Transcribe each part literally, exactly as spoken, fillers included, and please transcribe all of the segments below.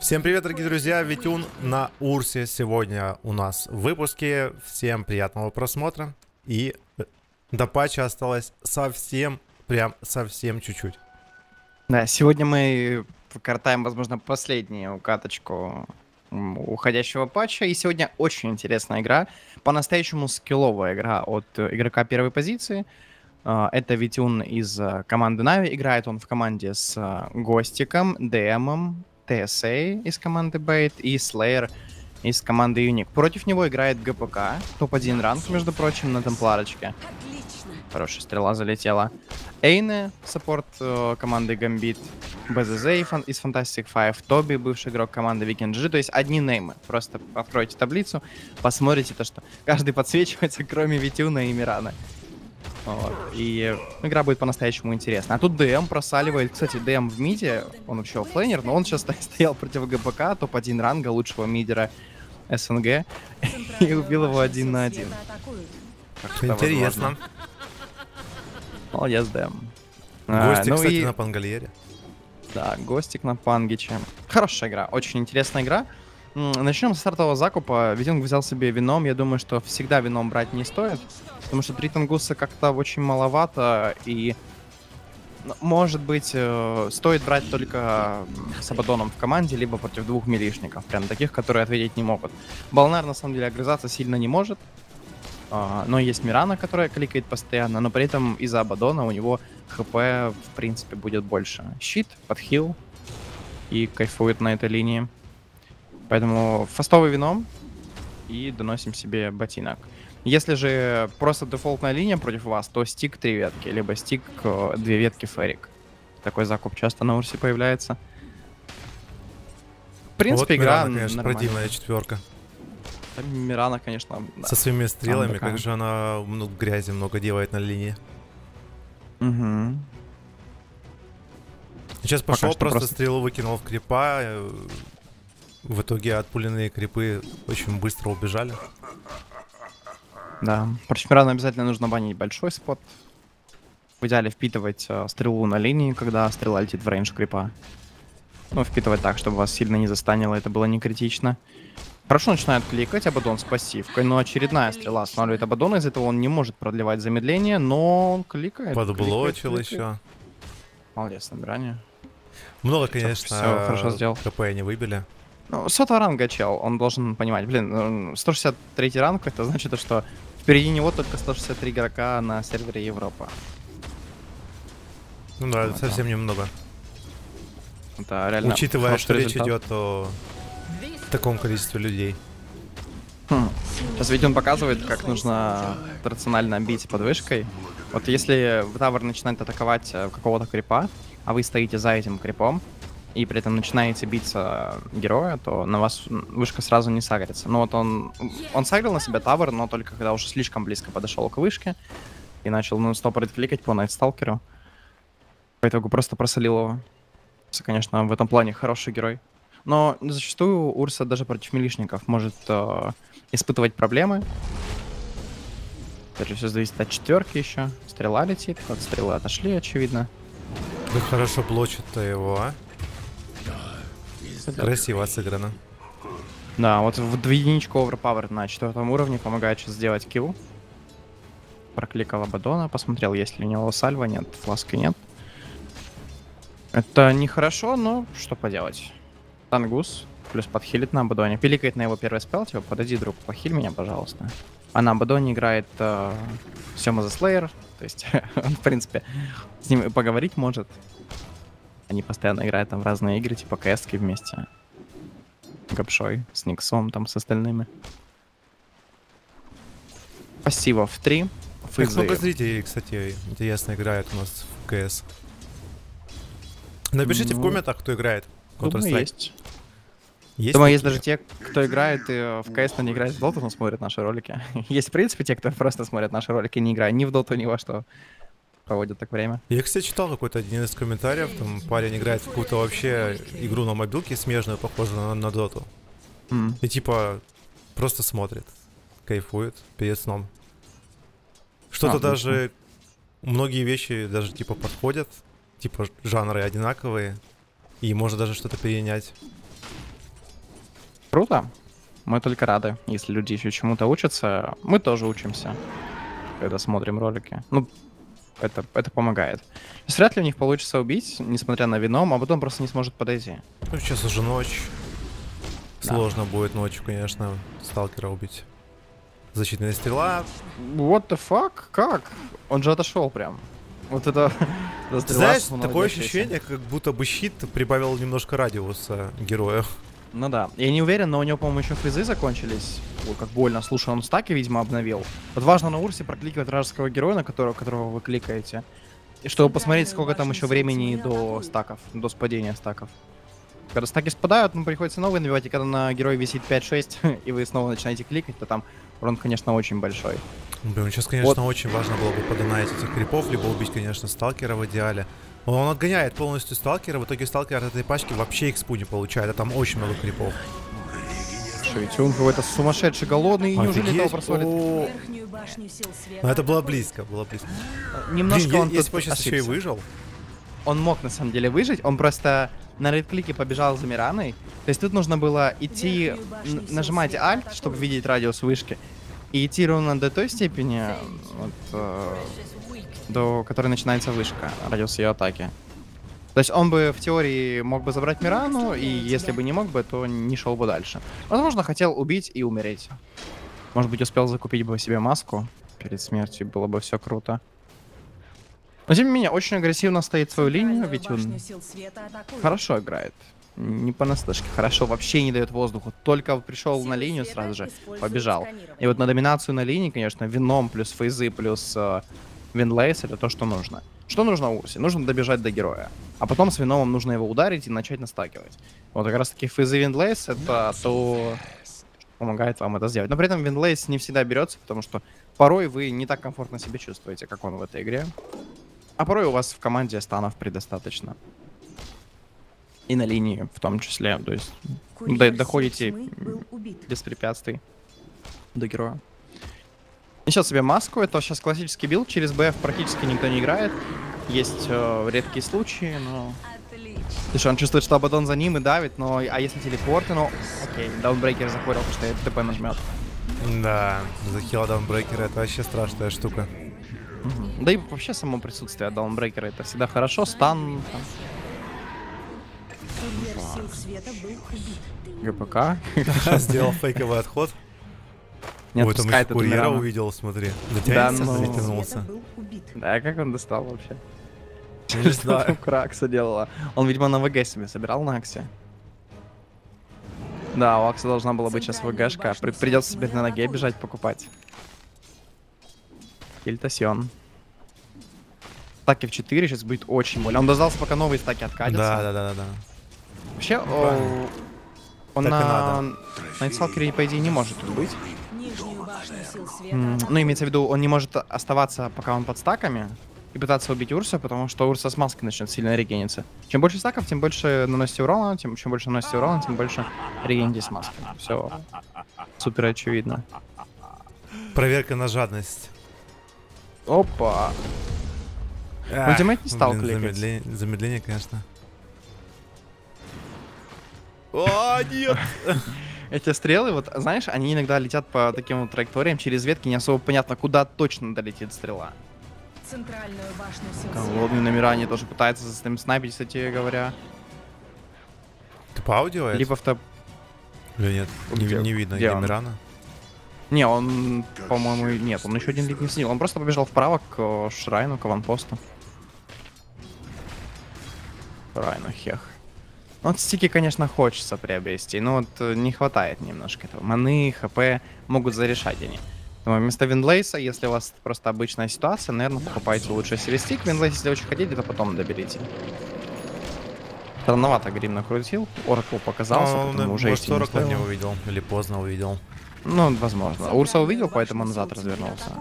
Всем привет, дорогие друзья, Витюн на Урсе сегодня у нас в выпуске. Всем приятного просмотра. И до патча осталось совсем, прям совсем чуть-чуть. Да, сегодня мы покартаем, возможно, последнюю каточку уходящего патча. И сегодня очень интересная игра, по-настоящему скилловая игра от игрока первой позиции. Это Витюн из команды Na'Vi. Играет он в команде с Гостиком, ДМом, Т.С.А. из команды Бейт и слэйр из команды Юник. Против него играет гэ пэ ка. топ один ранг, между прочим, на Темпларочке. Хорошая стрела залетела. Эйне, саппорт команды Гамбит, бэ зэ зэ из Фантастик Five, Тоби, бывший игрок команды викинджи. То есть одни неймы. Просто откройте таблицу, посмотрите то, что каждый подсвечивается, кроме Витюна и Мирана. Вот. И игра будет по-настоящему интересна. А тут ДМ просаливает. Кстати, ДМ в миде, он вообще оффлейнер, но он сейчас стоял против гэ пэ ка, топ один ранга, лучшего мидера эс эн гэ, и убил его один на один. Интересно. Молодец, ДМ. Гостик, а, ну кстати, и... на Пангалере. Да, Гостик на Пангиче. Хорошая игра, очень интересная игра. Начнем с стартового закупа. Витинг взял себе вином. Я думаю, что всегда вином брать не стоит, потому что три тангуса как-то очень маловато. И, может быть, стоит брать только с Абадоном в команде, либо против двух милишников, прям таких, которые ответить не могут. Балнар, на самом деле, огрызаться сильно не может. Но есть Мирана, которая кликает постоянно. Но при этом из-за Абадона у него хп, в принципе, будет больше. Щит, подхил. И кайфует на этой линии. Поэтому фастовый вином и доносим себе ботинок. Если же просто дефолтная линия против вас, то стик три ветки, либо стик две ветки ферик. Такой закуп часто на Урсе появляется. В принципе, вот игра Мирана, конечно, противная четверка. Мирана, конечно, да. Со своими стрелами, как же она много грязи много делает на линии. Угу. Сейчас пошел, пока просто, просто стрелу выкинул в крипа. В итоге отпуленные крипы очень быстро убежали. Да, против Мирана обязательно нужно банить большой спот. В идеале впитывать э, стрелу на линии, когда стрела летит в рейндж крипа. Ну, впитывать так, чтобы вас сильно не застанило, это было не критично. Хорошо начинает кликать Абадон с пассивкой, но очередная стрела останавливает Абадона, из-за этого он не может продлевать замедление, но он кликает. Подблочил еще. Молодец, набирание. Много, конечно, все хорошо сделал. КП не выбили. Ну, сотого ранга чел, он должен понимать, блин, сто шестьдесят третий ранг, это значит, что впереди него только сто шестьдесят три игрока на сервере Европа. Ну да, вот совсем да. немного. Да, реально. Учитывая, что результат. Речь идет о таком количестве людей. Хм. Сейчас ведь он показывает, как нужно рационально бить под вышкой. Вот если тавер начинает атаковать какого-то крипа, а вы стоите за этим крипом, и при этом начинаете биться героя, то на вас вышка сразу не сагрится. Ну вот он, он сагрил на себя тавер, но только когда уже слишком близко подошел к вышке и начал нон-стоп редкликать по Найтсталкеру. По итогу просто просолил его. Конечно, в этом плане хороший герой. Но зачастую Урса даже против милишников может э, испытывать проблемы. Даже все зависит от четверки еще. Стрела летит, от стрелы отошли, очевидно. Да хорошо блочит-то его, а? Красиво сыграно. Да, вот в единичку оверпауэр на четвертом уровне помогает сейчас сделать килл. Прокликал Абадона, посмотрел, есть ли у него сальва, нет, фласки нет. Это нехорошо, но что поделать. Тангус плюс подхилит на Абадоне. Пиликает на его первый спел, типа, подойди, друг, похиль меня, пожалуйста. А на Абадоне играет э, Сема за слэйр, то есть, он, в принципе, с ним поговорить может. Они постоянно играют там в разные игры, типа кс-ки вместе. Гапшой, с Никсом, там, с остальными. Пассивов в три. Физы. Много зрителей, кстати, интересно играет у нас в кс. Напишите ну, в комментах, кто играет. Думаю, есть. Есть думаю, есть даже те, кто играет и в кс, но не играет в доту, но смотрят наши ролики. Есть, в принципе, те, кто просто смотрят наши ролики, не играя ни в доту, ни во что. Проводят так время. Я, кстати, читал какой-то один из комментариев, там парень играет в какую-то вообще игру на мобилке смежную, похожую на, на доту. Mm. И типа просто смотрит, кайфует перед сном. Что-то а, даже, ну, многие вещи даже типа подходят, типа жанры одинаковые, И можно даже что-то перенять. Круто. Мы только рады, если люди еще чему-то учатся. Мы тоже учимся, когда смотрим ролики. Ну, это, это помогает. Сейчас вряд ли у них получится убить, несмотря на вином, а потом просто не сможет подойти. Ну, сейчас уже ночь. Да. Сложно будет ночью, конечно, сталкера убить. Защитная стрела. What the fuck? Как? Он же отошел прям. Вот это... Знаешь, такое ощущение, как будто бы щит прибавил немножко радиуса героя. Ну да, я не уверен, но у него, по-моему, еще фризы закончились. Ой, как больно. Слушай, он стаки, видимо, обновил. Вот важно на Урсе прокликивать вражеского героя, на которого, которого вы кликаете. И чтобы посмотреть, сколько там еще времени до стаков, до спадения стаков. Когда стаки спадают, ну, приходится новые набивать, и когда на героя висит пять-шесть, и вы снова начинаете кликать, то там урон, конечно, очень большой. Блин, сейчас, конечно, вот. Очень важно было бы подонать этих крипов, либо убить, конечно, сталкера в идеале. Он отгоняет полностью сталкера, в итоге сталкер от этой пачки вообще экспу не получает, а там очень много крипов. Витюн какой-то сумасшедший, голодный, и неужели того просолит? Но это было близко, было близко. Немножко Блин, он если бы сейчас еще и выжил. Он мог на самом деле выжить, он просто на редклике побежал за Мираной. То есть тут нужно было идти, нажимать Alt, чтобы видеть радиус вышки, и идти ровно до той степени, вот, до которой начинается вышка, радиус ее атаки. То есть он бы в теории мог бы забрать Мирану, и если бы не мог бы, то не шел бы дальше. Возможно, хотел убить и умереть. Может быть, успел закупить бы себе маску перед смертью, было бы все круто. Но тем не менее, очень агрессивно стоит свою линию, ведь он хорошо играет. Не понаслышке, хорошо, вообще не дает воздуху. Только пришел на линию, сразу же побежал. И вот на доминацию на линии, конечно, вином плюс фейзы плюс... Винлейс — это то, что нужно. Что нужно Урсе? Нужно добежать до героя. А потом с вином нужно его ударить и начать настакивать. Вот как раз таки фейзы Винлейс — это то, что помогает вам это сделать. Но при этом Винлейс не всегда берется, потому что порой вы не так комфортно себя чувствуете, как он в этой игре. А порой у вас в команде станов предостаточно. И на линии в том числе. То есть до доходите без препятствий до героя. И сейчас себе маску, это сейчас классический билд, через БФ практически никто не играет. Есть э, редкие случаи, но... Слушай, он чувствует, что Абадон за ним и давит, но... А если телепорты, ну... Окей, Даунбрейкер захворил, потому что это ТП нажмет. Да, захила Даунбрейкера, это вообще страшная штука. Угу. Да и вообще само присутствие Даунбрейкера, это всегда хорошо, стан... ГПК. Сделал фейковый отход. Не Ой, там еще курьера увидел, смотри. Дотянется, да, но... затянулся. Да, как он достал вообще? Не знаю. Акса делала. Он, видимо, на ВГ себе собирал на Аксе. Да, у Акса должна была быть сейчас ВГшка. При... Придется себе на ноге бежать покупать. Хильтасьон. Стаки в четыре сейчас будет очень больно. Он дождался, пока новые стаки откатятся. Да, да, да, да. да. Вообще, о... он на Найтсталкере, по идее, не может быть. Ну, имеется в виду, он не может оставаться, пока он под стаками, и пытаться убить Урса, потому что Урса с маской начнет сильно регениться. Чем больше стаков, тем больше наносите урона, тем, чем больше наносите урона, тем больше регенити с маской. Все супер очевидно. Проверка на жадность. Опа. Ах, ультимейт не стал блин, кликать. Замедление, замедление, конечно. О, нет! Эти стрелы, вот, знаешь, они иногда летят по таким вот траекториям через ветки, не особо понятно, куда точно долетит стрела. Голодный на Миране тоже пытается снайпить, кстати говоря. Ты по аудио это? Либо авто... Или нет, не, не видно, где, где Мирана? Не, он, по-моему, нет, он еще один лид не сидел, он просто побежал вправо к Шрайну, к аванпосту. Шрайну, хех. Вот стики, конечно, хочется приобрести, но вот не хватает немножко этого. Маны, хп могут зарешать они. Но вместо Винлейса, если у вас просто обычная ситуация, наверное, покупайте лучше себе стик. Винлейс, если очень хотите, то потом доберите. Рановато Грим накрутил, Оракл показался, но, поэтому да, уже может, Оракл не увидел, или поздно увидел. Ну, возможно. Урса увидел, поэтому назад развернулся.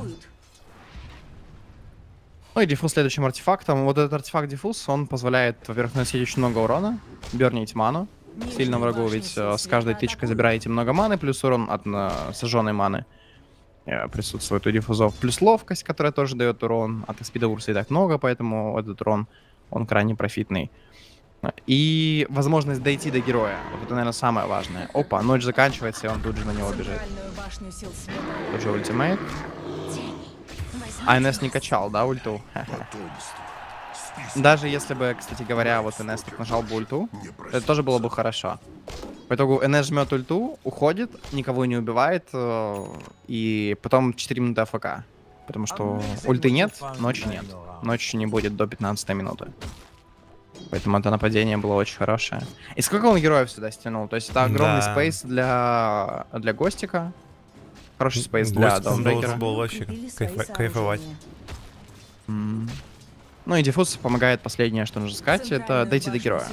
Ну и диффуз следующим артефактом. Вот этот артефакт диффуз, он позволяет, во-первых, наносить очень много урона, бернить ману. Сильно врагу, ведь с каждой тычкой забираете много маны, плюс урон от сожженной маны присутствует у диффузов. Плюс ловкость, которая тоже дает урон. От спида Урса и так много, поэтому этот урон, он крайне профитный. И возможность дойти до героя. Вот это, наверное, самое важное. Опа, ночь заканчивается, и он тут же на него бежит. Тут же ультимейт. А эн эс не качал, да, ульту? Даже если бы, кстати говоря, вот эн эс тут нажал бы ульту, это тоже было бы хорошо. По итогу эн эс жмет ульту, уходит, никого не убивает, и потом четыре минуты АФК. Потому что ульты нет, ночи нет. Ночи не будет до пятнадцатой минуты. Поэтому это нападение было очень хорошее. И сколько он героев сюда стянул? То есть это огромный да. спейс для, для Гостика. Хороший спейс для Даунбрейкера. Был вообще кайф, кайфовать. Mm. Ну и диффуз помогает последнее, что нужно сказать, это дойти до героя.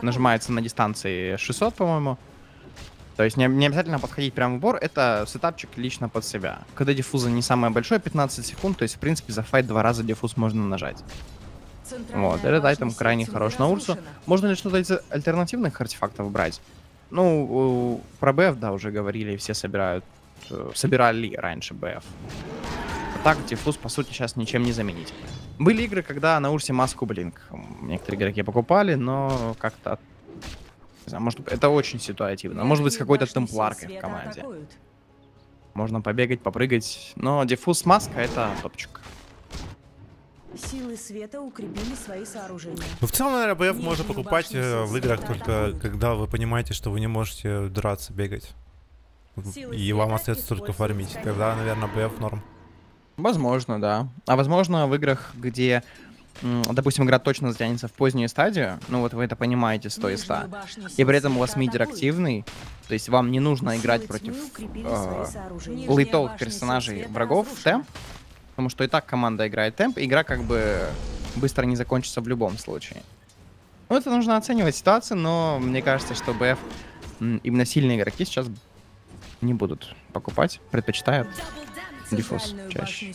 Нажимается на дистанции шестьсот, по-моему. То есть не, не обязательно подходить прямо в бор, это сетапчик лично под себя. Когда диффуза не самое большое, пятнадцать секунд, то есть в принципе за файт два раза диффуз можно нажать. Вот, этот айтем крайне хорош на Урсу. Можно ли что-то из альтернативных артефактов брать? Ну, про БФ, да, уже говорили, все собирают, собирали раньше БФ. А так, диффуз, по сути, сейчас ничем не заменить. Были игры, когда на Урсе маску блинк. Некоторые игроки покупали, но как-то... Не знаю, может, это очень ситуативно. Может быть, с какой-то темпларкой в команде. Можно побегать, попрыгать, но диффуз, маска — это топчик. Силы света укрепили свои сооружения. Ну, в целом, наверное, БФ можно покупать в играх только когда вы понимаете, что вы не можете драться, бегать. И вам остается только фармить. Тогда, наверное, БФ норм. Возможно, да. А возможно, в играх, где, допустим, игра точно затянется в позднюю стадию, ну вот вы это понимаете сто из ста, и при этом у вас мидер активный, то есть вам не нужно играть против э, лейтовых персонажей врагов в темп. Потому что и так команда играет темп, игра как бы быстро не закончится в любом случае. Ну, это нужно оценивать ситуацию, но мне кажется, что БФ именно сильные игроки сейчас не будут покупать, предпочитают диффуз чаще.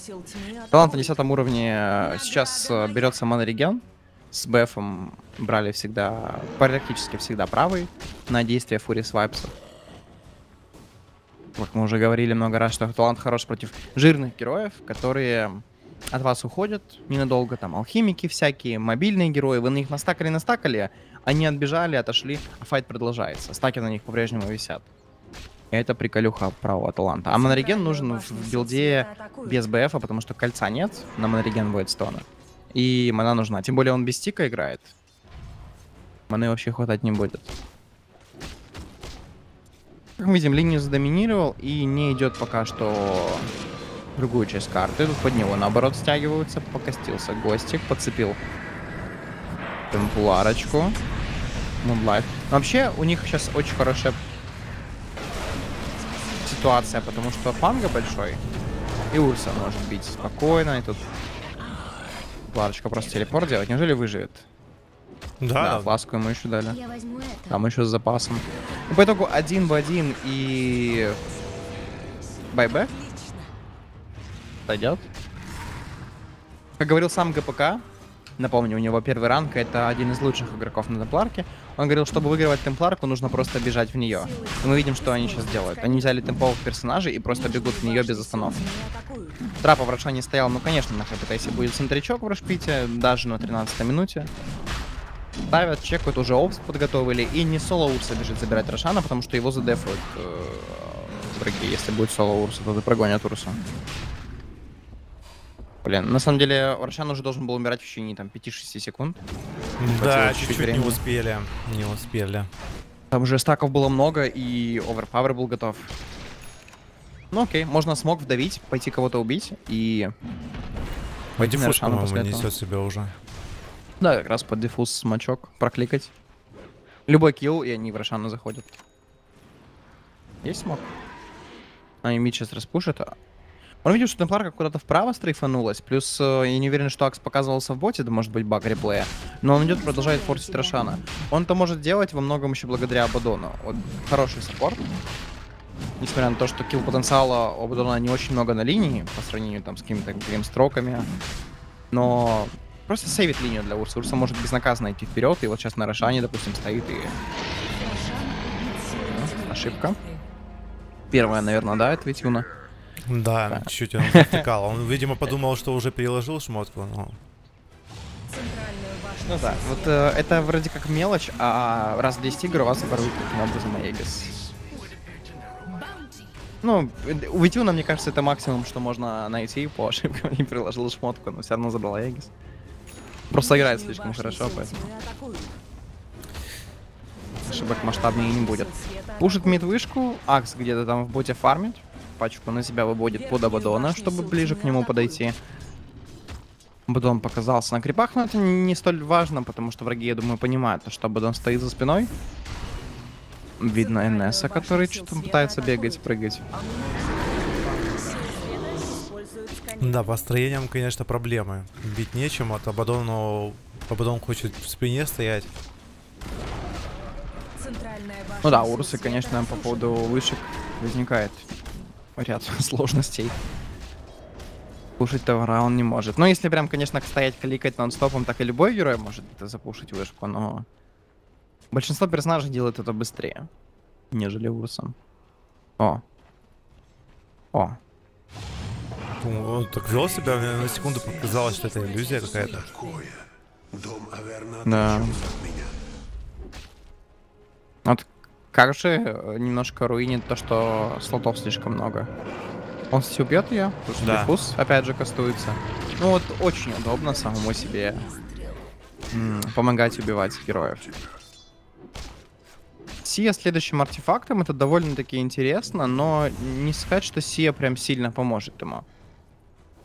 Талант на десятом уровне сейчас берется монореген. С БФом брали всегда, практически всегда правый на действие фури свайпсов. Как мы уже говорили много раз, что талант хорош против жирных героев, которые от вас уходят ненадолго. Там алхимики всякие, мобильные герои. Вы на них настакали, настакали, они отбежали, отошли, а файт продолжается. Стаки на них по-прежнему висят. И это приколюха правого таланта. А монореген нужен в билде без БФа, потому что кольца нет на монореген Вайтстона. И мана нужна. Тем более он без стика играет. Маны вообще хватать не будет. Как мы видим, линию задоминировал и не идет пока что другую часть карты. Тут под него наоборот стягиваются. Покостился Гостик, подцепил темпларочку. Мунлайт. Вообще у них сейчас очень хорошая ситуация, потому что панга большой. И Урса может бить спокойно. И тут темпларочка просто телепорт делать. Неужели выживет? Да. Да, фласку ему еще дали. Там еще с запасом. И по итогу один в один и... Байбэк. Дойдет. Как говорил сам ГПК, напомню, у него первый ранг, это один из лучших игроков на темпларке. Он говорил, чтобы выигрывать темпларку, нужно просто бежать в нее. И мы видим, что они сейчас делают. Они взяли темповых персонажей и просто бегут в нее без остановки. Трапа в Рошане стоял, ну конечно, на ХПТСе будет центричок в Рошпите, даже на тринадцатой минуте. Ставят, чекают, уже опс подготовили. И не соло Урса бежит забирать Рошана, потому что его задефают враги. Если будет соло Урса, то прогонят Урсу. Блин, на самом деле Рошан уже должен был умирать в течение там пяти-шести секунд. Да, чуть-чуть не успели. Не успели. Там уже стаков было много, и оверпауэр был готов. Ну окей, можно смог вдавить, пойти кого-то убить и... Пойдем на Рошана после этого. Несет себя уже. Да, как раз под диффуз смачок прокликать. Любой килл, и они в Рошану заходят. Есть смог? А и мид сейчас распушит. Он видел, что темпларка куда-то вправо стрейфанулась. Плюс я не уверен, что Акс показывался в боте. Это может быть баг реплея. Но он идет, продолжает форсить Рошана. Он это может делать во многом еще благодаря Абадону. Он хороший саппорт. Несмотря на то, что килл потенциала у Абадона не очень много на линии. По сравнению там с какими-то гримстроками. Но... Просто сейвит линию для Урса. Урса может безнаказанно идти вперед. И вот сейчас на Рошане, допустим, стоит и... Да, ошибка. Первая, наверное, да, от Витюна. Да, чуть-чуть он затыкал. Он, видимо, подумал, что уже переложил шмотку. Но... Ну да, вот э, это вроде как мелочь, а раз в десять игр вас оборудуют таким образом на Эгис. Ну, у Витюна, мне кажется, это максимум, что можно найти по ошибкам. Не приложил шмотку, но все равно забрала Эгис. Просто играет слишком хорошо, поэтому ошибок масштабнее не будет. Пушит мидвышку, Акс где-то там в боте фармит. Пачку на себя выводит под Абадона, чтобы ближе к нему подойти. Абадон показался на крипах, но это не столь важно, потому что враги, я думаю, понимают, что Абадон стоит за спиной. Видно Энеса, который что-то пытается бегать, прыгать. Да, по строениям, конечно, проблемы. Бить нечем, от Абадона Абадон хочет в спине стоять. Ну да, у Урсы, конечно, по поводу вышек возникает ряд сложностей. Пушить товара он не может. Но если прям, конечно, стоять, кликать нон-стопом, так и любой герой может запушить вышку, но большинство персонажей делает это быстрее, нежели Урсом. О. О. О, так вел себя, на секунду показалось, что это иллюзия какая-то. Да. Вот как же немножко руинит то, что слотов слишком много. Он все бьет ее, потому что диффуз, опять же, кастуется. Ну вот очень удобно самому себе м, помогать убивать героев. Сия следующим артефактом, это довольно-таки интересно, но не сказать, что Сия прям сильно поможет ему.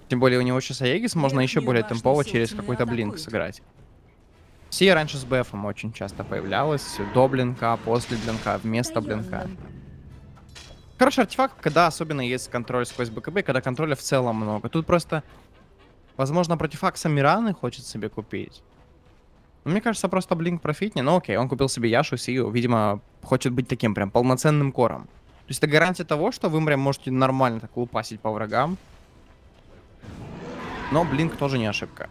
Тем более у него сейчас Аегис, можно еще более темпово через какой-то блинк сыграть. Сия раньше с бэфом очень часто появлялась, до блинка, после блинка, вместо блинка. Хороший артефакт, когда особенно есть контроль сквозь БКБ, когда контроля в целом много. Тут просто, возможно, против Акса Мираны хочет себе купить. Мне кажется, просто блинк профитнее. Но окей, он купил себе Яшу, Сию, видимо, хочет быть таким прям полноценным кором. То есть это гарантия того, что вы прям можете нормально так лупасить по врагам. Но блинк тоже не ошибка.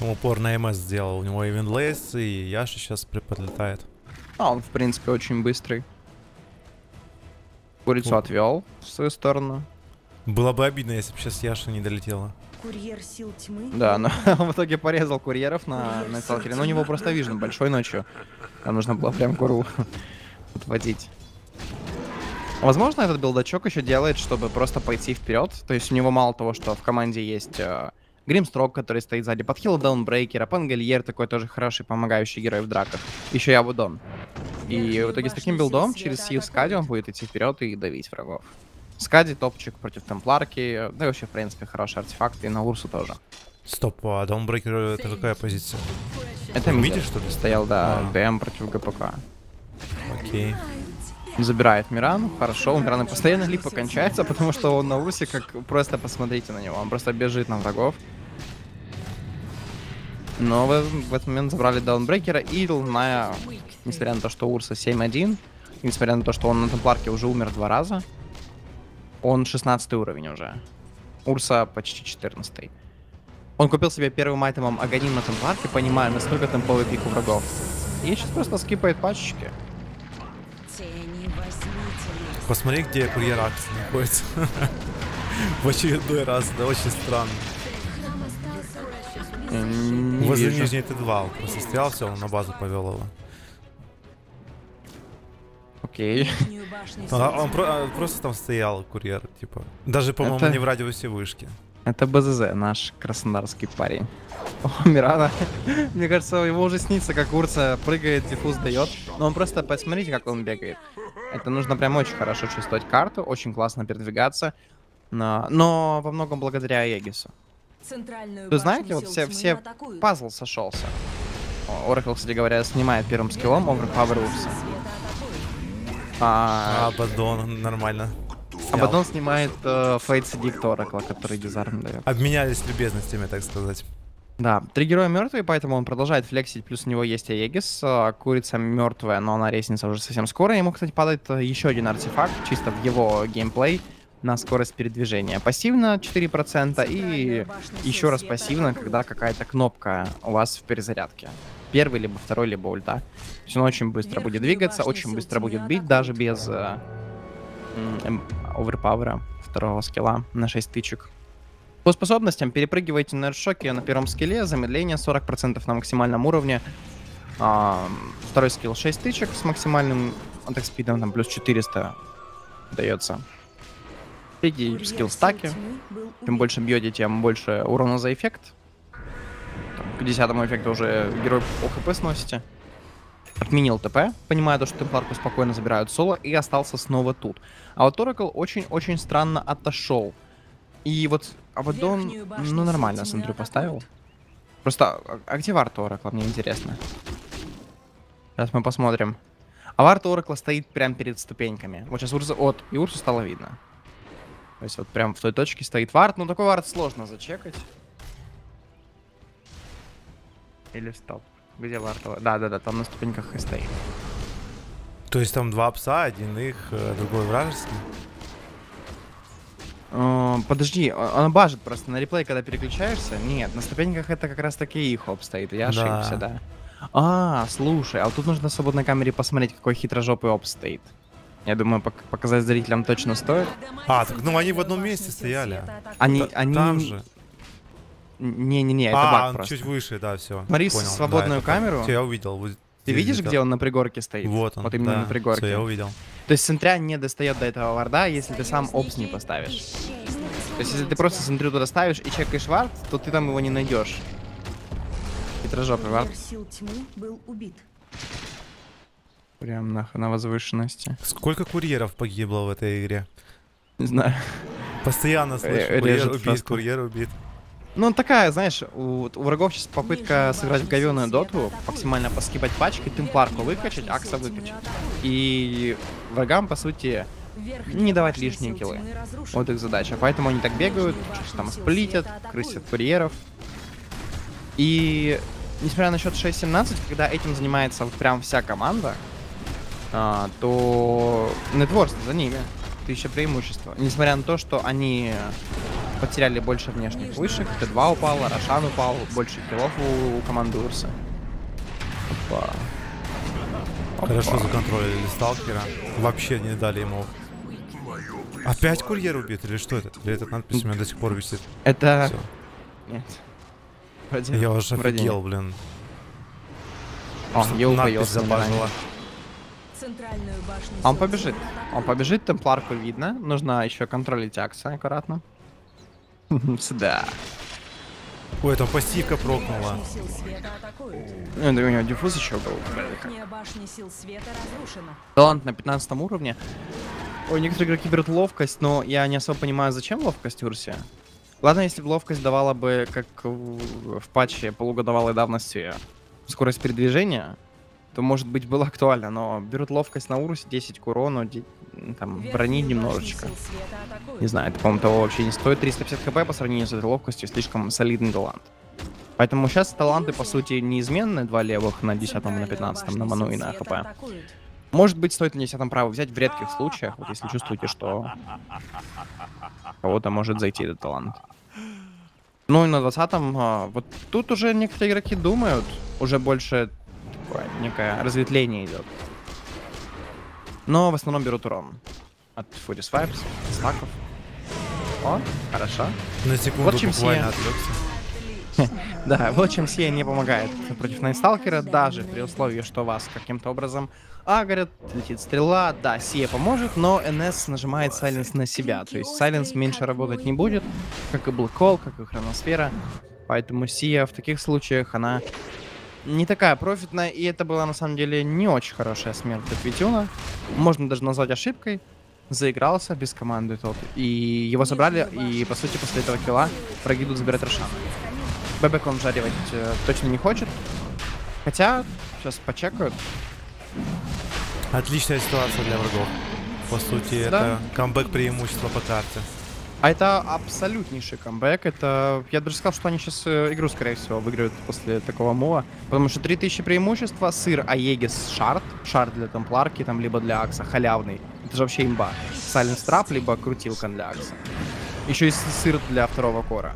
Он упор на МС сделал, у него и винлейс, и Яша сейчас приподлетает. А он, в принципе, очень быстрый. Курицу отвел в свою сторону. Было бы обидно, если бы сейчас Яша не долетела. Курьер сил тьмы. Да, но он в итоге порезал курьеров на Найтсталкере. Но у него просто вижен большой ночью. Там нужно было прям куру отводить. Возможно, этот билдачок еще делает, чтобы просто пойти вперед. То есть у него мало того, что в команде есть э, Гримстрок, который стоит сзади под хил Даунбрейкера, Пангалер, такой тоже хороший помогающий герой в драках. Еще и Абадон. И в итоге с таким билдом через Сию Скади он будет идти вперед и давить врагов. Скади топчик против Темпларки, да и вообще, в принципе, хороший артефакт, и на Урсу тоже. Стоп, а Даунбрейкер это какая позиция? Это мидер, что ли? Стоял, да, ДМ против ГПК. Окей. Забирает Мирану, хорошо, у Мираны постоянно липа кончается, потому что он на Урсе, как просто посмотрите на него, он просто бежит на врагов. Но в, в этот момент забрали Даунбрейкера и на, несмотря на то, что Урса семь один, несмотря на то, что он на Темпларке уже умер два раза, он шестнадцатый уровень уже. Урса почти четырнадцатый. Он купил себе первым айтемом Агоним на Темпларке, понимая, насколько темповый пик у врагов. И сейчас просто скипает пачечки. Посмотри, где курьер Акс находится. В очередной раз, да, очень странно. Возле нижней Т два он просто стоял, все, он на базу повел его. Окей. Он просто там стоял, курьер, типа. Даже, по-моему, не в радиусе вышки. Это БЗЗ, наш краснодарский парень. О, Мирана. Мне кажется, его уже снится, как Урса прыгает, диффуз дает. Но он просто, посмотрите, как он бегает. Это нужно прям очень хорошо чувствовать карту, очень классно передвигаться. Но, но во многом благодаря Аегису. Вы знаете, вот все, все пазл сошелся. Оракл, кстати говоря, снимает первым скиллом оверпавер Урса. А Абадон нормально. Абадон снимает э, фейтс эдикт Оракла, который дизарм дает. Обменялись любезностями, так сказать. Да, три героя мертвые, поэтому он продолжает флексить. Плюс у него есть Аегис, курица мертвая, но она ресница уже совсем скоро. Ему, кстати, падает еще один артефакт, чисто в его геймплей. На скорость передвижения. Пассивно четыре процента и еще раз пассивно, когда какая-то кнопка у вас в перезарядке. Первый, либо второй, либо ульта. То есть он очень быстро будет двигаться, очень быстро будет бить, даже без оверпауэра, второго скилла на шесть тычек. По способностям перепрыгивайте на шоке на первом скилле, замедление сорок процентов на максимальном уровне. А, второй скилл шесть тычек с максимальным атак спидом, там плюс четыреста дается. Беги скилл стаки. Чем больше бьете, тем больше урона за эффект. Там, к десятому эффекту уже герой по хп сносите. Отменил ТП, понимая то, что Темпларку спокойно забирают соло, и остался снова тут. А вот Оракл очень-очень странно отошел. И вот Абадон, ну нормально, смотрю, поставил. Просто, а где вард Оракла, мне интересно. Сейчас мы посмотрим. А вард Оракла стоит прямо перед ступеньками. Вот сейчас Урса, вот, и Урсу стало видно. То есть вот прям в той точке стоит вард, но такой вард сложно зачекать. Или стоп. Где вард? Да-да-да, там на ступеньках и стоит. То есть там два пса, один их, другой вражеский? Подожди, он бажит просто на реплей, когда переключаешься. Нет, на ступеньках это как раз таки их хоп стоит. Я да. ошибся, да. А, слушай, а вот тут нужно на свободной камере посмотреть, какой хитрожопый оп стоит. Я думаю, пок показать зрителям точно стоит. А, так, ну они в одном месте стояли. Они, вот, они... Там же. Не-не-не, это а, баг просто. А, чуть выше, да, все. Смотри, понял. Свободную да, камеру. Все, я увидел. Вы... Ты видишь, где он на пригорке стоит? Вот он, вот именно да, на пригорке. Все, я увидел. То есть сентря не достает до этого варда, если ты сам опс не поставишь. То есть если ты просто сентрю туда ставишь и чекаешь вард, то ты там его не найдешь. Хитрожопый вард. Прям на, на возвышенности. Сколько курьеров погибло в этой игре? Не знаю. Постоянно слышу, курьер убит, курьер убит. Ну, такая, знаешь, у, у врагов сейчас попытка сыграть в говёную доту, максимально поскипать пачкой, темпларку выкачать, акса выкачать. И врагам, по сути, не давать лишние киллы. Вот их задача. Поэтому они так бегают, там сплитят, крысят курьеров. И, несмотря на счет шесть семнадцать, когда этим занимается вот прям вся команда, а, то нетворс за ними. Это еще преимущество. Несмотря на то, что они... Потеряли больше внешних вышек, Т два упало, Рошан упал, больше киллов у, у команды Урса. Опа. Опа. Хорошо законтролили сталкера. Вообще не дали ему. Опять курьер убит, или что это? Или эта надпись у меня до сих пор висит? Это... Всё. Нет. Вроде... Я уже офигел, блин. О, я упоёлся. Он побежит. Он побежит, темпларку видно. Нужно еще контролить акса аккуратно. Сюда. Ой, там пассивка прокнула. У него диффуз еще был. Талант на пятнадцатом уровне. Ой, некоторые игроки берут ловкость, но я не особо понимаю, зачем ловкость в Урсе. Ладно, если бы ловкость давала бы, как в патче полугодовалой давности, скорость передвижения, то, может быть, было актуально, но берут ловкость на Урсе, десять к урону, там, брони немножечко. Не знаю, это, по-моему, того вообще не стоит. триста пятьдесят хп по сравнению с этой ловкостью слишком солидный талант. Поэтому сейчас таланты, по сути, неизменны. Два левых на десятом и на пятнадцатом, на ману и на хп. Может быть, стоит на десятом право взять в редких случаях, вот если чувствуете, что кого-то может зайти этот талант. Ну и на двадцатом, вот тут уже некоторые игроки думают, уже больше такое, некое разветвление идет. Но в основном берут урон от Фурис Вайпс, стаков. О, хорошо. На секунду вот чем буквально отвлекся. Да, вот чем Сия не помогает против Найтсталкера, даже при условии, что вас каким-то образом агрят, летит стрела. Да, Сия поможет, но эн эс нажимает Сайленс на себя. То есть Сайленс меньше работать не будет, как и Блэкхол, как и Хроносфера. Поэтому Сия в таких случаях, она не такая профитная, и это была на самом деле не очень хорошая смерть от Витюна. Можно даже назвать ошибкой. Заигрался без команды топ. И его забрали, и по сути после этого килла враги идут забирать Рошана. Бэбэк он жаривать э, точно не хочет. Хотя, сейчас почекают. Отличная ситуация для врагов. По сути, да, это камбэк преимущество по карте. А это абсолютнейший камбэк. Это, я даже сказал, что они сейчас игру, скорее всего, выиграют после такого мова. Потому что три тысячи преимущества, сыр, аегис, шард. Шард для темпларки, там, либо для акса, халявный. Это же вообще имба. Сайленс трап, либо крутилка для акса. Еще и сыр для второго кора.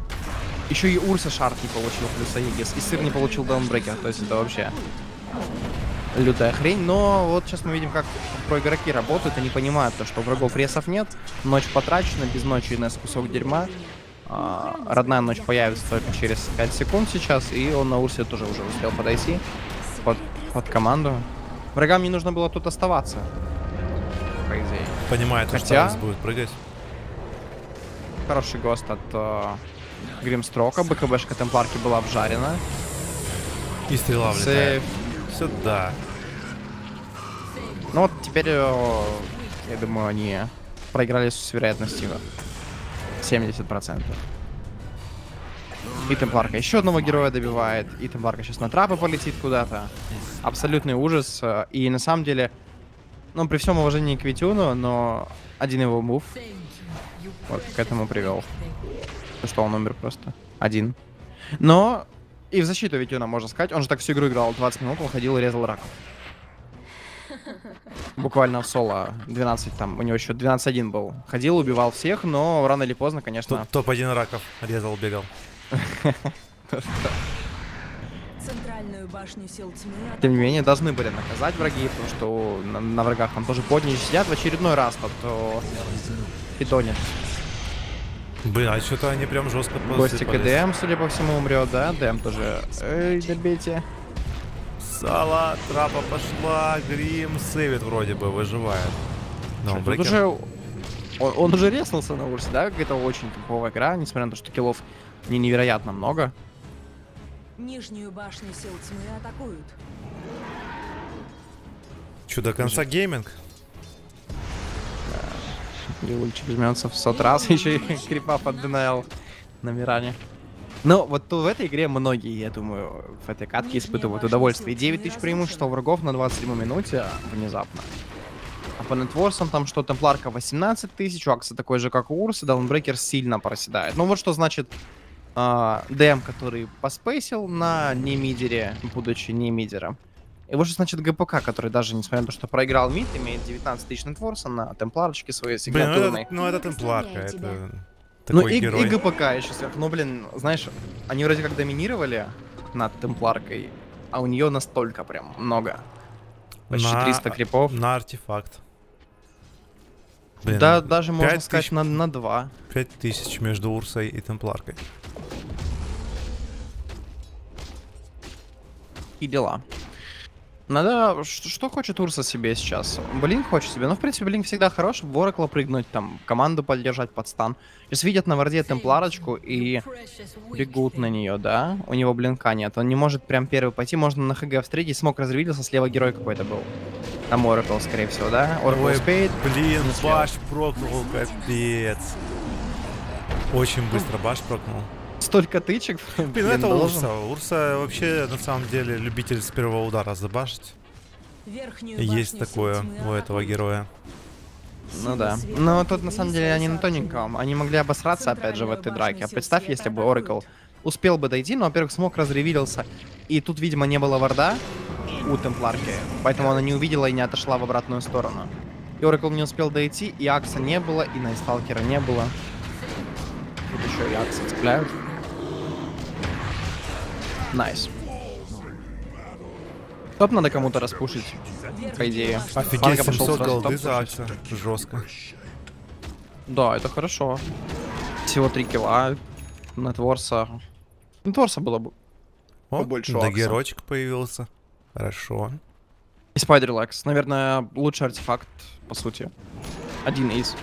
Еще и Урса шард не получил, плюс аегис. И сыр не получил даунбрейкер. То есть это вообще лютая хрень. Но вот сейчас мы видим, как проигроки работают. Они понимают, то, что у врагов ресов нет. Ночь потрачена, без ночи эн эс кусок дерьма. А, родная ночь появится только через пять секунд сейчас, и он на Урсе тоже уже успел подойти под, под команду. Врагам не нужно было тут оставаться. По идее. Понимает, хотя... что будет прыгать. Хороший гост от э, Гримстрока. БКБшка Темпларки была обжарена. И стрела влетает. Сюда. Ну вот теперь, э, я думаю, они проиграли с вероятностью семьдесят процентов. И Темпларка еще одного героя добивает. И Темпларка сейчас на трапы полетит куда-то. Абсолютный ужас. И на самом деле, ну, при всем уважении к Витюну, но один его мув вот к этому привел. То, что он умер просто. Один. Но и в защиту Витюна, можно сказать. Он же так всю игру играл двадцать минут, выходил и резал Оракл. Буквально в соло двенадцать, там у него еще двенадцать один был. Ходил, убивал всех, но рано или поздно, конечно... топ один раков резал, бегал. Тем не менее, должны были наказать враги, потому что на, на врагах там тоже подничь сидят в очередной раз, кто питонит. Блин, а что-то они прям жестко подсыпались. Гостик и ДМ, судя по всему, умрет, да? ДМ тоже... Эй, добейте. Сала, трапа пошла, Грим сейвит вроде бы, выживает. Но он, уже, он, он уже резнулся на Урсе, да? Какая-то очень типовая игра, несмотря на то, что киллов не невероятно много. Нижнюю башню сил тьмы атакуют. Чудо конца гейминг. Да. И ульчик жмется в сот раз, еще и крипа под ДНЛ на Миране. Ну, вот в этой игре многие, я думаю, в этой катке испытывают удовольствие. девять тысяч преимущества врагов на двадцать седьмой минуте внезапно. Оппонент Ворсом там что, Темпларка восемнадцать тысяч, у Акса такой же, как у Урса, Даунбрейкер сильно проседает. Ну вот что значит э, ДМ, который поспейсил на немидере, будучи не мидером. И вот что значит ГПК, который даже, несмотря на то, что проиграл мид, имеет девятнадцать тысяч нетворса на Темпларочке своей сигнатурной. Ну, ну это Темпларка, это... Ну и, и ГПК еще сверху. Ну, блин, знаешь, они вроде как доминировали над Темпларкой, а у нее настолько прям много. Почти на... триста крипов. На артефакт. Блин, да, даже можно сказать тысяч... на, на два. пять тысяч между Урсой и Темпларкой. И дела. Надо... Что, что хочет Урса себе сейчас? Блин хочет себе. Ну, в принципе, блин всегда хорош. В Оракла прыгнуть, там, команду поддержать под стан. Сейчас видят на варде Темпларочку и бегут на нее, да? У него блинка нет. Он не может прям первый пойти. Можно на ХГ встретить. Смог разревелился. Слева герой какой-то был. Там Оракл, скорее всего, да? Оракл успеет. Блин, баш прокнул, капец. Очень быстро баш прокнул. Столько тычек. Блин, это должен. Урса. Урса вообще, на самом деле, любитель с первого удара забашить. Верхнюю есть такое у этого героя. Ну да. Но тут, на самом деле, они на тоненьком. Они могли обосраться, опять же, в этой драке. А представь, если бы Оракл успел бы дойти, но, во-первых, смог, разревелился. И тут, видимо, не было варда у Темпларки. Поэтому она не увидела и не отошла в обратную сторону. И Оракл не успел дойти, и Акса не было, и Найтсталкера не было. Тут еще и Акса цепляют. Найс. Топ надо кому-то распушить, по идее. Офигеть, семьсот голды за Акса. Жестко. Да, это хорошо. Всего три килла. На Творса. На Творса было бы. О, побольше да, герочек появился. Хорошо. И Спайдерлакс. Наверное, лучший артефакт, по сути. Один из.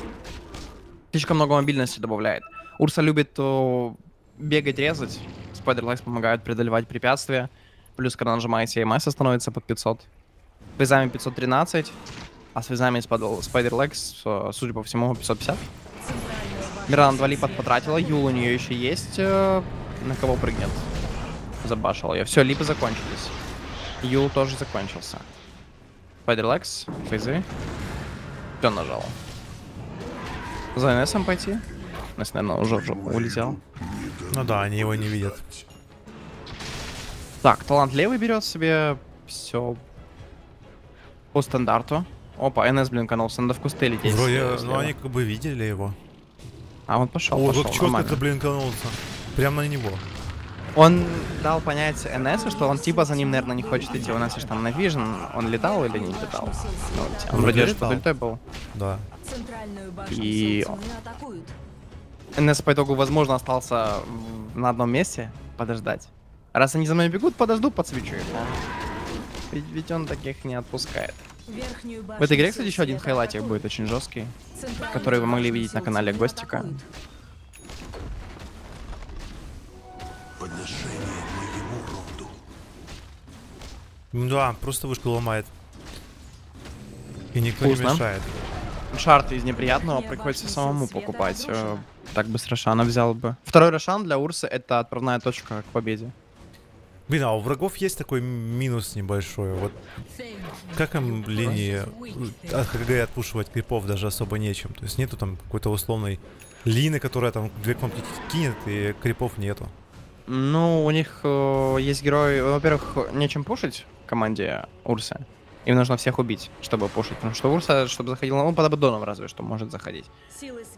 Слишком много мобильности добавляет. Урса любит о, бегать, резать. Спайдерлакс помогают преодолевать препятствия. Плюс, когда нажимаете, эй эм эс становится под пятьсот. С визами пятьсот тринадцать, а с визами Спайдерлакс, судя по всему, пятьсот пятьдесят. Мирана два липа потратила, Юл у нее еще есть. На кого прыгнет? Забашил ее. Все, липы закончились. Юл тоже закончился. Спайдерлакс, фейзы. Все нажал. За эн эсом пойти? Нас, наверное, уже в жопу улетел. Ну да, они его не видят. Так, талант левый берет себе. Все. По стандарту. Опа, эн эс, блин, канулся. Надо в кусты лететь. Вроде, ну они как бы видели его. А он пошел. О, как чёрт это, блин, канулся. Прямо на него. Он дал понять эн эсу, что он типа за ним, наверное, не хочет идти. У нас же там на Vision. Он летал или не летал? Ну, вроде что летай был. Да. И... НС по итогу, возможно, остался на одном месте подождать. Раз они за мной бегут, подожду, подсвечу его. Ведь, ведь он таких не отпускает. В этой игре, кстати, еще один хайлайтик будет очень жесткий, который вы могли видеть на канале Гостика. Да, просто вышку ломает. И никто вкусно не мешает. Шарты из неприятного приходится самому покупать. Так бы с Рошана взял бы. Второй Рошан для Урса — это отправная точка к победе. Блин, а у врагов есть такой минус небольшой. Вот как им линии АКГ отпушивать крипов даже особо нечем. То есть нету там какой-то условной лины, которая там две кнопки кинет, и крипов нету. Ну, у них э, есть герои. Во-первых, нечем пушить команде Урса. Им нужно всех убить, чтобы пушить. Потому что Урса, чтобы заходил, он под Абадоном разве что может заходить.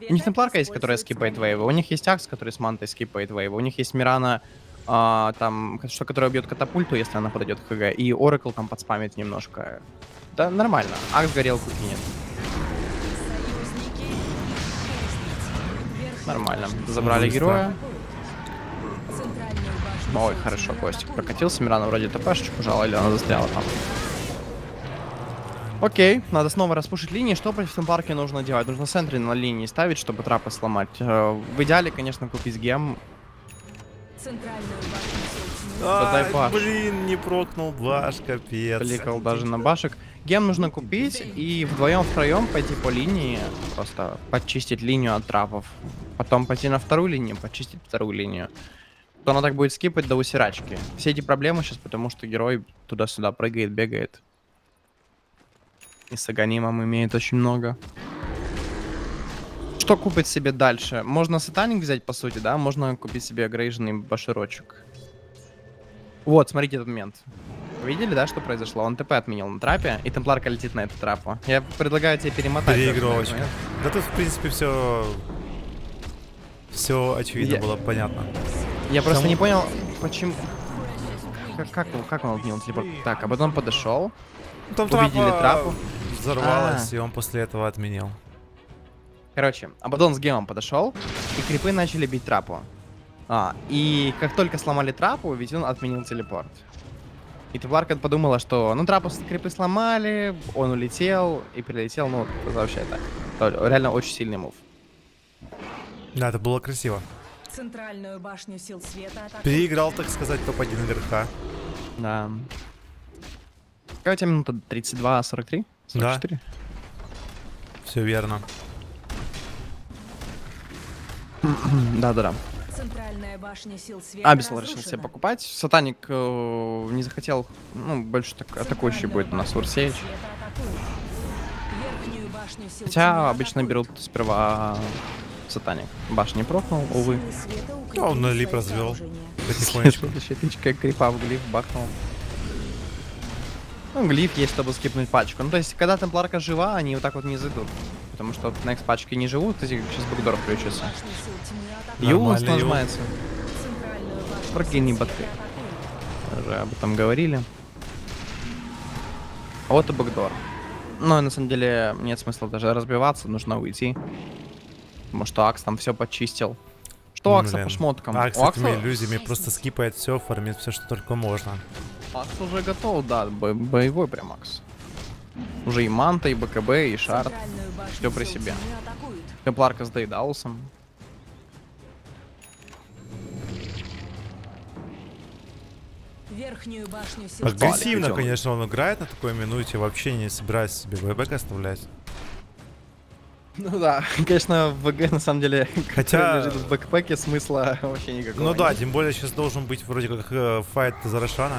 У них Темпларка есть, которая скипает вейвы. У них есть Акс, который с мантой скипает вейвы. У них есть Мирана, э, там, что, которая бьет катапульту, если она подойдет к ХГ. И Оракл там подспамит немножко. Да, нормально. Акс горелку кинет. Нормально. Забрали героя. Ой, хорошо, Гостик прокатился. Мирана вроде ТПшечку жала, или она застряла там. Окей, надо снова распушить линии. Что против Сентпарка нужно делать? Нужно центры на линии ставить, чтобы трапы сломать. В идеале, конечно, купить гем. А, блин, не прокнул баш, капец. Кликал даже на башек. Гем нужно купить и вдвоем-втроем пойти по линии. Просто подчистить линию от трапов. Потом пойти на вторую линию, почистить вторую линию. То она так будет скипать до усирачки. Все эти проблемы сейчас, потому что герой туда-сюда прыгает, бегает. И с аганимом имеет очень много. Что купить себе дальше? Можно сатаник взять, по сути, да? Можно купить себе агрейженный баширочек. Вот, смотрите этот момент. Видели, да, что произошло? Он ТП отменил на трапе, и Темпларка летит на эту трапу. Я предлагаю тебе перемотать. Переигровочка. Да тут, в принципе, все... Все очевидно Я... было понятно. Я Само... просто не понял, почему... Как, как, как он отменил телепорт? Так, а потом подошел. Там увидели трапу. Взорвалась, а -а. И он после этого отменил. Короче, Абадон с гемом подошел, и крипы начали бить трапу. А, и как только сломали трапу, Витюн отменил телепорт. И Темпларка подумала, что ну трапу крипы сломали, он улетел и прилетел. Ну, вообще это реально очень сильный мув. Да, это было красиво. Центральную башню сил света атаку... Переиграл, так сказать, топ один наверха. Да. Какая у тебя минута? тридцать два сорок три? сорок четыре? Да. Все верно. Да-да-да. Абисл решил себе покупать. Сатаник э, не захотел. Ну, больше так атакующий будет у нас Урсеич. Хотя обычно берут сперва Сатаник. Башни прокнул, увы. А он на лип развел. Потихонечку. Щитычка крипа в глиф бахнул. Ну, глиф есть, чтобы скипнуть пачку. Ну, то есть, когда Темпларка жива, они вот так вот не зайдут. Потому что на экс-пачке не живут, то есть сейчас Бэкдор включится. Юнус нажимается. Прокини боты. Уже об этом говорили. А вот и Бэкдор. Но на самом деле нет смысла даже разбиваться, нужно уйти. Потому что Акс там все почистил. Что Акса по шмоткам? Акс с этими иллюзиями просто скипает все, фармит все, что только можно. Акс уже готов, да, бо боевой прям Акс. Уже и манта, и БКБ, и шарт. Все при себе. Темпларка с дейдаусом. Агрессивно, конечно, он играет на такой минуте, вообще не собираюсь себе ВБК оставлять. Ну да, конечно, в ВГ на самом деле, хотя лежит в бэкпэке, смысла вообще никакого. Ну да, нет. Тем более сейчас должен быть вроде как э, файт за Рошана.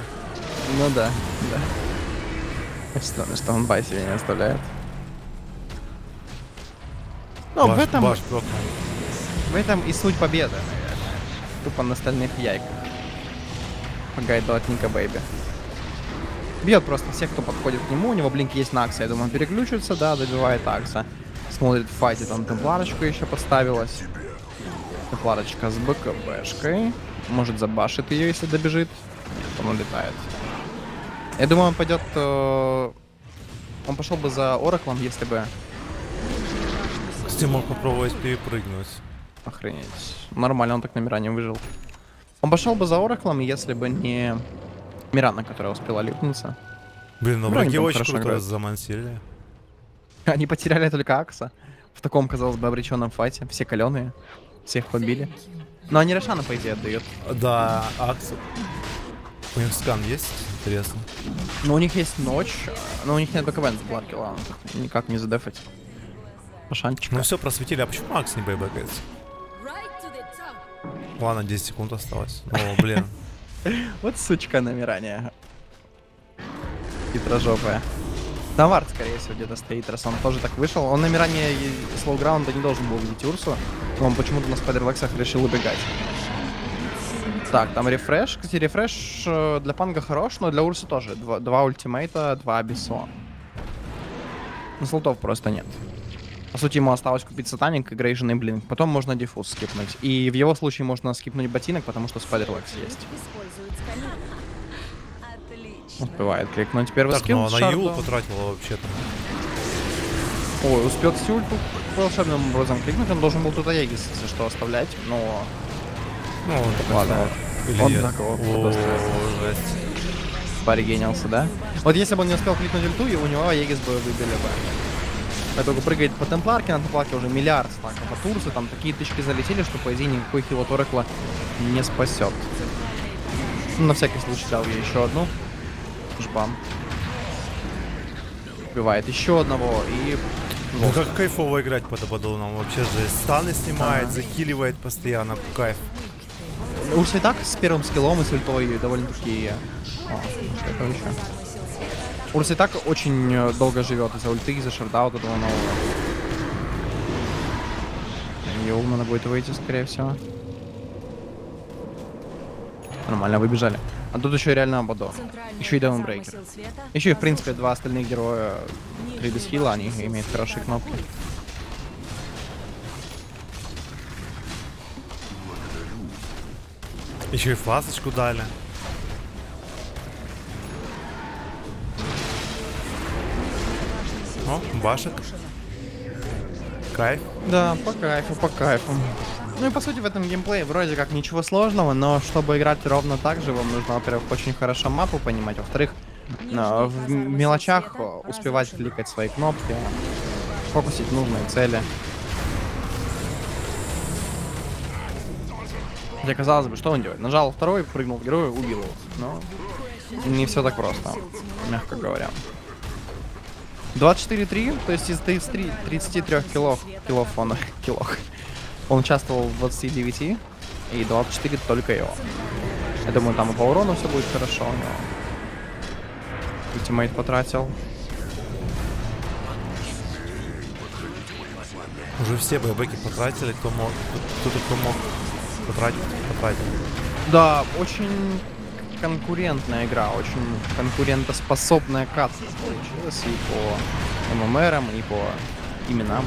Ну да, да. Что, что он бай себе не оставляет. Ну в этом... Баш, в этом и суть победы, наверное. Тупо на стальных яйках. Погайду от Ника Бэйби. Бьет просто всех, кто подходит к нему. У него блинк есть на Акса, я думаю, он переключится, да, добивает Акса. Смотрит в файте, там Темпларочку еще подставилась. Темпларочка с БКБшкой. Может, забашит ее, если добежит. Он улетает. Я думаю, он пойдет... Э... Он пошел бы за Ораклом, если бы... Кстати, мог попробовать перепрыгнуть. Охренеть. Нормально, он так на Миране выжил. Он пошел бы за Ораклом, если бы не Мирана, которая успела липнуться. Блин, ну враги очень круто замансили. Они потеряли только Акса. В таком, казалось бы, обреченном файте. Все каленые. Всех побили. Но они Рошана, по идее, отдают. Да, Акс. У них скан есть? Интересно. Ну, у них есть ночь, но у них нет БКБ на Темпларке, ладно. Никак не задефать. Рошанчик. Ну все, просветили. А почему Акс не бэйбэкается? Ладно, десять секунд осталось. О, блин. Вот сучка на Миране. Хитрожопая. Навард, скорее всего, где-то стоит, раз он тоже так вышел. Он на Миране слоуграунда не должен был увидеть Урсу, но он почему-то на Спайдерлаксах решил убегать. Так, там рефреш. Кстати, рефреш для Панга хорош, но для Урсы тоже. Два, два ультимейта, два абиссо. Но слотов просто нет. По сути, ему осталось купить сатаник и грейженный блинк. Потом можно диффуз скипнуть. И в его случае можно скипнуть ботинок, потому что Спайдерлакс есть. Успевает клик, но теперь вы скинул шарду. Так, но она юл потратила вообще-то. Ой, успел сюль волшебным образом кликнуть. Он должен был туда Егис, если что, оставлять, но... Ну, ладно. Вот так вот. О, жесть. Порегенился, да? Вот если бы он не успел кликнуть ульту, и у него Егис бы выбили бы. Поэтому прыгает по Темпларке, на Темпларке уже миллиард стаков по Турции, там такие тычки залетели, что, по идее, никакой хил от Оракла не спасет. Ну, на всякий случай дал ей еще одну. Жбам. Убивает еще одного и... Ну вот. Как кайфово играть под Абадоном, вообще же станы снимает, ага. Захиливает постоянно, кайф. Урса и так с первым скиллом и с ультой довольно-таки... Урса и так очень долго живет из-за ульты, из-за шардаута этого нового. Йоу, надо будет выйти, скорее всего. Нормально, выбежали. А тут еще реально Абадон. Еще и Даунбрейкер. Еще и, в принципе, два остальных героя три без хила, они имеют хорошие кнопки. Еще и фласочку дали. О, башек. Кайф. Да, по кайфу, по кайфу. Ну и по сути в этом геймплее вроде как ничего сложного, но чтобы играть ровно так же, вам нужно, во-первых, очень хорошо мапу понимать, во-вторых, в мелочах успевать кликать свои кнопки, фокусить нужные цели. Хотя, казалось бы, что он делает? Нажал второй, прыгнул к герою, убил его. Но не все так просто, мягко говоря. двадцать четыре три, то есть из тридцати трёх киллов, киллов он, киллов. Он участвовал в двадцати девяти, и двадцать четыре только его. Я думаю, там и по урону все будет хорошо, но... Ультимейт потратил. Уже все бэйбэки потратили, кто мог... Кто-то, кто мог потратить, потратил. Да, очень конкурентная игра, очень конкурентоспособная катка получилась и по эм эм эрам, и по именам.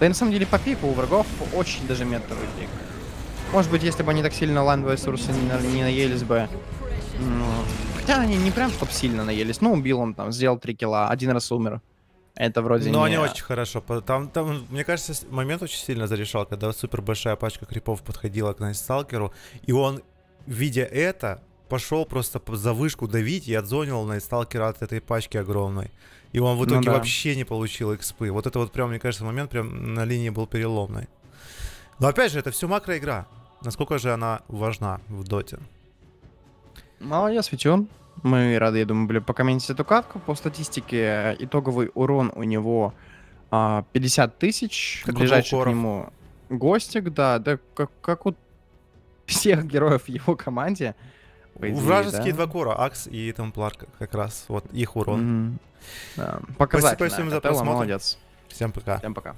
Да и на самом деле по пику у врагов очень даже метровый пик. Может быть, если бы они так сильно ландовые сурсы не, не наелись бы. Ну, хотя они не прям чтоб сильно наелись. Ну, убил он там, сделал три килла, один раз умер. Это вроде не... Ну, они очень хорошо. Там, там, мне кажется, момент очень сильно зарешал, когда супер большая пачка крипов подходила к Найтсталкеру, и он, видя это, пошел просто за вышку давить и отзонил Найтсталкера от этой пачки огромной. И он в итоге ну, да. вообще не получил экспы. Вот это вот прям, мне кажется, момент прям на линии был переломный. Но опять же, это все макроигра. Насколько же она важна в доте? Молодец, Витюн. Мы рады, я думаю, были покомментить эту катку. По статистике итоговый урон у него а, пятьдесят тысяч. Ближайший к нему Гостик, да. Да как, как у всех героев в его команде. Идее, вражеские да? два кора, Акс и Темпларка, как раз, вот их урон. Mm-hmm. Да. Показательно. Спасибо всем за просмотр. Молодец. Всем пока. Всем пока.